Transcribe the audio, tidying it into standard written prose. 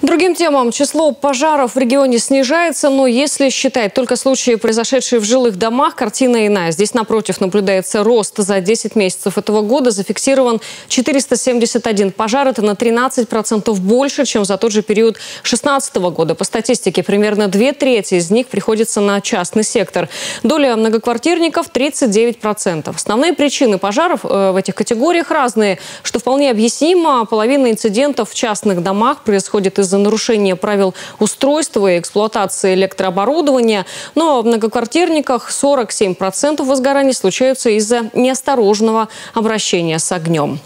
Другим темам. Число пожаров в регионе снижается, но если считать только случаи, произошедшие в жилых домах, картина иная. Здесь, напротив, наблюдается рост. За 10 месяцев этого года зафиксирован 471 пожар. Это на 13% больше, чем за тот же период 2016 года. По статистике, примерно 2/3 из них приходится на частный сектор. Доля многоквартирников – 39%. Основные причины пожаров в этих категориях разные, что вполне объяснимо. Половина инцидентов в частных домах происходит из-за нарушения правил устройства и эксплуатации электрооборудования. Но в многоквартирниках 47% возгораний случаются из-за неосторожного обращения с огнем.